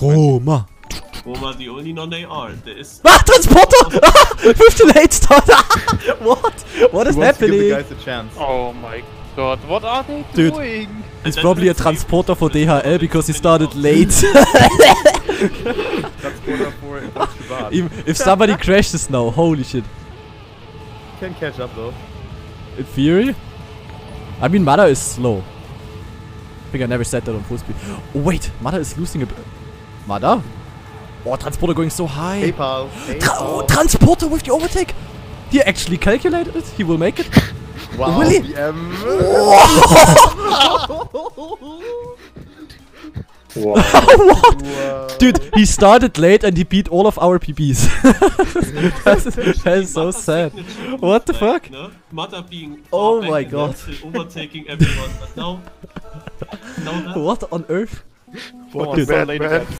Roma. Roma, the only non they are. There is Transporter! With the late start! What is happening? Give the guys a chance. Oh my god, what are they doing? Dude, it's probably a transporter for DHL because he started late. Transporter for if somebody crashes now, holy shit. You can catch up though. In theory? I mean, Mada is slow. I think I never said that on full speed. Oh, wait, Mada is losing a bit. Mada? Oh, Transporter going so high. PayPal. Oh, Transporter with the overtake. He actually calculated it. He will make it. Wow. Will he? What? Wow. Dude, he started late and he beat all of our PBs. That's so sad. What the fuck? No? Mother being oh my god. Overtaking everyone. But now, what on earth? What